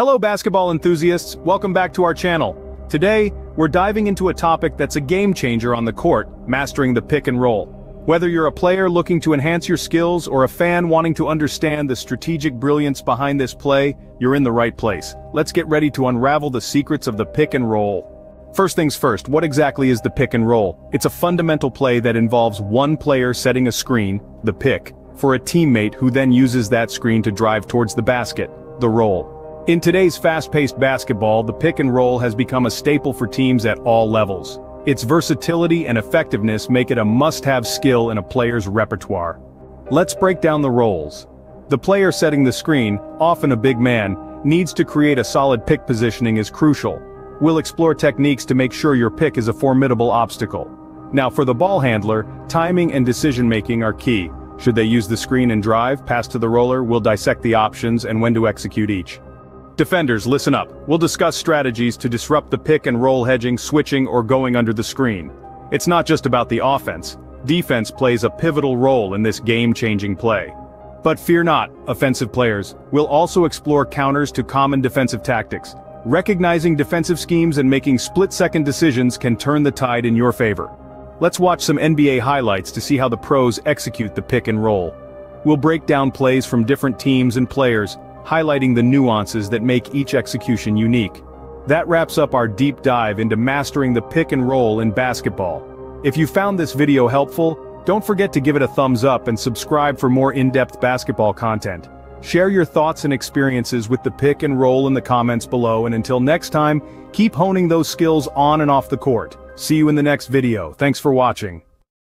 Hello basketball enthusiasts, welcome back to our channel. Today, we're diving into a topic that's a game changer on the court, mastering the pick and roll. Whether you're a player looking to enhance your skills or a fan wanting to understand the strategic brilliance behind this play, you're in the right place. Let's get ready to unravel the secrets of the pick and roll. First things first, what exactly is the pick and roll? It's a fundamental play that involves one player setting a screen, the pick, for a teammate who then uses that screen to drive towards the basket, the roll. In today's fast-paced basketball, the pick and roll has become a staple for teams at all levels. Its versatility and effectiveness make it a must-have skill in a player's repertoire. Let's break down the roles. The player setting the screen, often a big man, needs to create a solid pick. Positioning is crucial. We'll explore techniques to make sure your pick is a formidable obstacle. Now for the ball handler, timing and decision-making are key. Should they use the screen and drive, pass to the roller? We'll dissect the options and when to execute each. Defenders, listen up. We'll discuss strategies to disrupt the pick and roll, hedging, switching, or going under the screen. It's not just about the offense. Defense plays a pivotal role in this game-changing play. But fear not, offensive players. We'll also explore counters to common defensive tactics. Recognizing defensive schemes and making split-second decisions can turn the tide in your favor. Let's watch some NBA highlights to see how the pros execute the pick and roll. We'll break down plays from different teams and players, highlighting the nuances that make each execution unique. That wraps up our deep dive into mastering the pick and roll in basketball. If you found this video helpful, don't forget to give it a thumbs up and subscribe for more in-depth basketball content. Share your thoughts and experiences with the pick and roll in the comments below, and until next time, keep honing those skills on and off the court. See you in the next video. Thanks for watching.